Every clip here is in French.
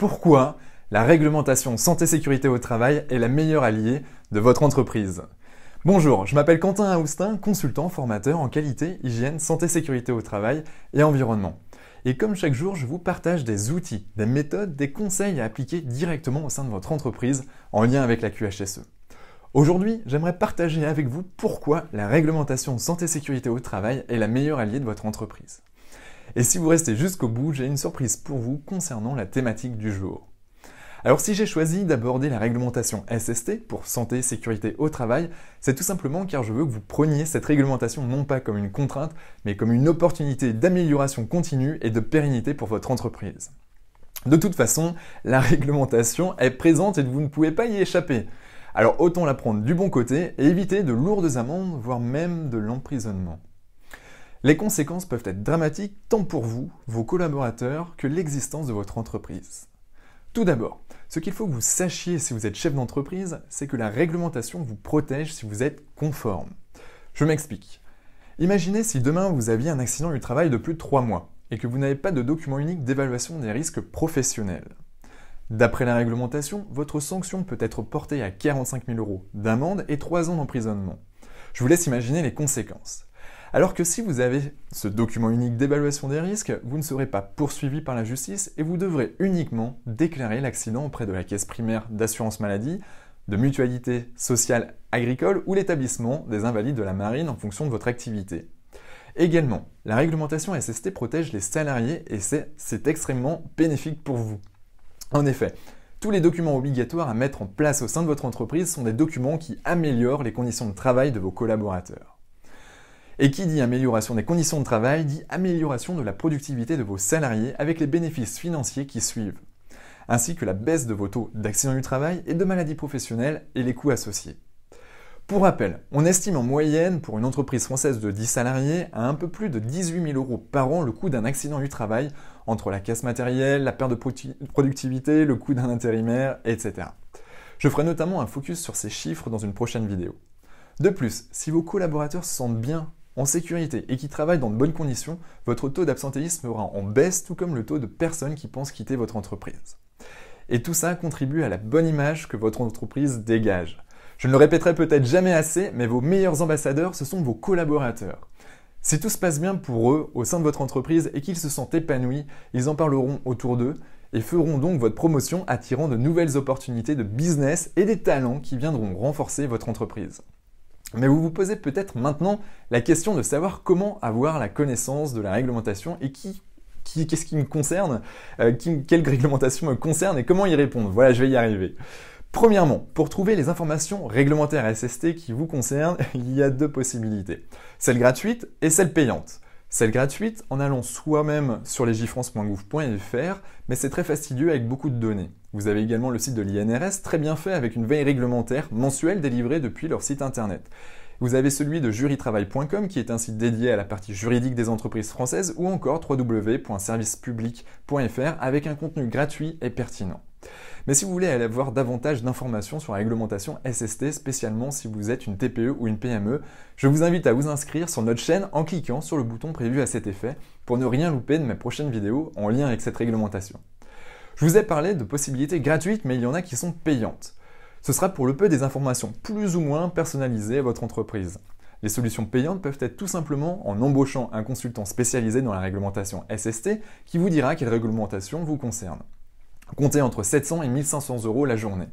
pourquoi la réglementation santé-sécurité au travail est la meilleure alliée de votre entreprise. Bonjour, je m'appelle Quentin Aoustin, consultant formateur en qualité, hygiène, santé-sécurité au travail et environnement. Et comme chaque jour, je vous partage des outils, des méthodes, des conseils à appliquer directement au sein de votre entreprise en lien avec la QHSE. Aujourd'hui, j'aimerais partager avec vous pourquoi la réglementation santé-sécurité au travail est la meilleure alliée de votre entreprise. Et si vous restez jusqu'au bout, j'ai une surprise pour vous concernant la thématique du jour. Alors si j'ai choisi d'aborder la réglementation SST pour santé et sécurité au travail, c'est tout simplement car je veux que vous preniez cette réglementation non pas comme une contrainte, mais comme une opportunité d'amélioration continue et de pérennité pour votre entreprise. De toute façon, la réglementation est présente et vous ne pouvez pas y échapper. Alors autant la prendre du bon côté et éviter de lourdes amendes, voire même de l'emprisonnement. Les conséquences peuvent être dramatiques tant pour vous, vos collaborateurs, que l'existence de votre entreprise. Tout d'abord, ce qu'il faut que vous sachiez si vous êtes chef d'entreprise, c'est que la réglementation vous protège si vous êtes conforme. Je m'explique. Imaginez si demain vous aviez un accident du travail de plus de 3 mois et que vous n'avez pas de document unique d'évaluation des risques professionnels. D'après la réglementation, votre sanction peut être portée à 45 000 € d'amende et 3 ans d'emprisonnement. Je vous laisse imaginer les conséquences. Alors que si vous avez ce document unique d'évaluation des risques, vous ne serez pas poursuivi par la justice et vous devrez uniquement déclarer l'accident auprès de la caisse primaire d'assurance maladie, de mutualité sociale agricole ou l'établissement des invalides de la marine en fonction de votre activité. Également, la réglementation SST protège les salariés et c'est extrêmement bénéfique pour vous. En effet, tous les documents obligatoires à mettre en place au sein de votre entreprise sont des documents qui améliorent les conditions de travail de vos collaborateurs. Et qui dit amélioration des conditions de travail, dit amélioration de la productivité de vos salariés avec les bénéfices financiers qui suivent, ainsi que la baisse de vos taux d'accidents du travail et de maladies professionnelles et les coûts associés. Pour rappel, on estime en moyenne pour une entreprise française de 10 salariés à un peu plus de 18 000 € par an le coût d'un accident du travail entre la casse matérielle, la perte de productivité, le coût d'un intérimaire, etc. Je ferai notamment un focus sur ces chiffres dans une prochaine vidéo. De plus, si vos collaborateurs se sentent bien, en sécurité et qui travaillent dans de bonnes conditions, votre taux d'absentéisme sera en baisse, tout comme le taux de personnes qui pensent quitter votre entreprise. Et tout ça contribue à la bonne image que votre entreprise dégage. Je ne le répéterai peut-être jamais assez, mais vos meilleurs ambassadeurs, ce sont vos collaborateurs. Si tout se passe bien pour eux au sein de votre entreprise et qu'ils se sentent épanouis, ils en parleront autour d'eux et feront donc votre promotion, attirant de nouvelles opportunités de business et des talents qui viendront renforcer votre entreprise. Mais vous vous posez peut-être maintenant la question de savoir comment avoir la connaissance de la réglementation et qu'est-ce qui me concerne, quelle réglementation me concerne et comment y répondre. Voilà, je vais y arriver. Premièrement, pour trouver les informations réglementaires SST qui vous concernent, il y a deux possibilités. Celle gratuite et celle payante. Celle gratuite en allant soi-même sur legifrance.gouv.fr, mais c'est très fastidieux avec beaucoup de données. Vous avez également le site de l'INRS, très bien fait, avec une veille réglementaire mensuelle délivrée depuis leur site internet. Vous avez celui de jurytravail.com qui est un site dédié à la partie juridique des entreprises françaises ou encore www.servicepublic.fr avec un contenu gratuit et pertinent. Mais si vous voulez aller voir davantage d'informations sur la réglementation SST, spécialement si vous êtes une TPE ou une PME, je vous invite à vous inscrire sur notre chaîne en cliquant sur le bouton prévu à cet effet pour ne rien louper de mes prochaines vidéos en lien avec cette réglementation. Je vous ai parlé de possibilités gratuites, mais il y en a qui sont payantes. Ce sera pour le peu des informations plus ou moins personnalisées à votre entreprise. Les solutions payantes peuvent être tout simplement en embauchant un consultant spécialisé dans la réglementation SST qui vous dira quelle réglementation vous concerne. Comptez entre 700 et 1 500 € la journée.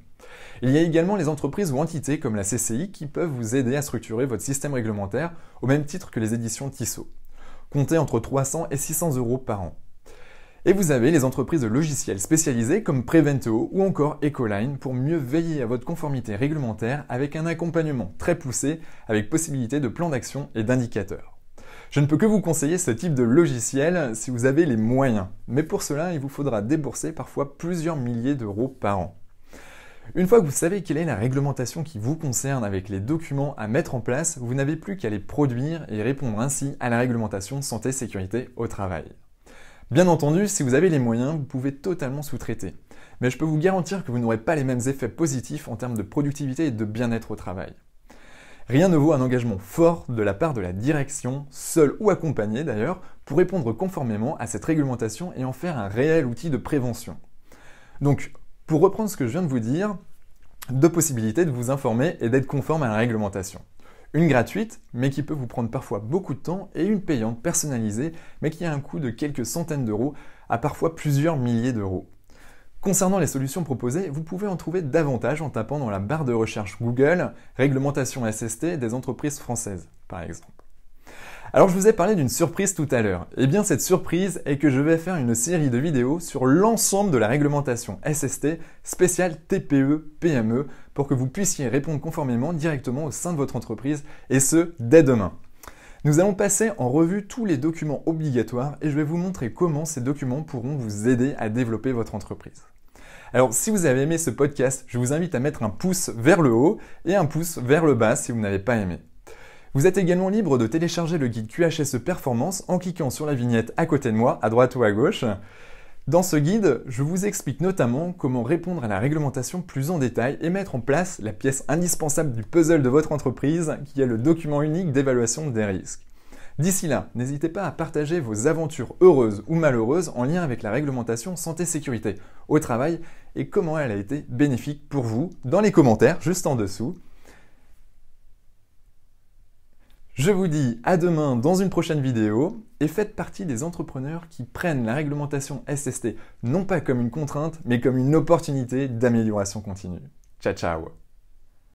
Il y a également les entreprises ou entités comme la CCI qui peuvent vous aider à structurer votre système réglementaire au même titre que les éditions Tisso. Comptez entre 300 et 600 € par an. Et vous avez les entreprises de logiciels spécialisées comme Prevento ou encore Ecoline pour mieux veiller à votre conformité réglementaire avec un accompagnement très poussé avec possibilité de plans d'action et d'indicateurs. Je ne peux que vous conseiller ce type de logiciel si vous avez les moyens, mais pour cela, il vous faudra débourser parfois plusieurs milliers d'euros par an. Une fois que vous savez quelle est la réglementation qui vous concerne avec les documents à mettre en place, vous n'avez plus qu'à les produire et répondre ainsi à la réglementation santé-sécurité au travail. Bien entendu, si vous avez les moyens, vous pouvez totalement sous-traiter, mais je peux vous garantir que vous n'aurez pas les mêmes effets positifs en termes de productivité et de bien-être au travail. Rien ne vaut un engagement fort de la part de la direction, seule ou accompagnée d'ailleurs, pour répondre conformément à cette réglementation et en faire un réel outil de prévention. Donc, pour reprendre ce que je viens de vous dire, deux possibilités de vous informer et d'être conforme à la réglementation. Une gratuite, mais qui peut vous prendre parfois beaucoup de temps, et une payante personnalisée, mais qui a un coût de quelques centaines d'euros à parfois plusieurs milliers d'euros. Concernant les solutions proposées, vous pouvez en trouver davantage en tapant dans la barre de recherche Google « Réglementation SST des entreprises françaises » par exemple. Alors je vous ai parlé d'une surprise tout à l'heure. Eh bien cette surprise est que je vais faire une série de vidéos sur l'ensemble de la réglementation SST spéciale TPE-PME pour que vous puissiez répondre conformément directement au sein de votre entreprise et ce, dès demain. Nous allons passer en revue tous les documents obligatoires et je vais vous montrer comment ces documents pourront vous aider à développer votre entreprise. Alors si vous avez aimé ce podcast, je vous invite à mettre un pouce vers le haut et un pouce vers le bas si vous n'avez pas aimé. Vous êtes également libre de télécharger le guide QHSE Performance en cliquant sur la vignette à côté de moi, à droite ou à gauche. Dans ce guide, je vous explique notamment comment répondre à la réglementation plus en détail et mettre en place la pièce indispensable du puzzle de votre entreprise, qui est le document unique d'évaluation des risques. D'ici là, n'hésitez pas à partager vos aventures heureuses ou malheureuses en lien avec la réglementation santé-sécurité au travail et comment elle a été bénéfique pour vous dans les commentaires juste en dessous. Je vous dis à demain dans une prochaine vidéo et faites partie des entrepreneurs qui prennent la réglementation SST non pas comme une contrainte mais comme une opportunité d'amélioration continue. Ciao ciao!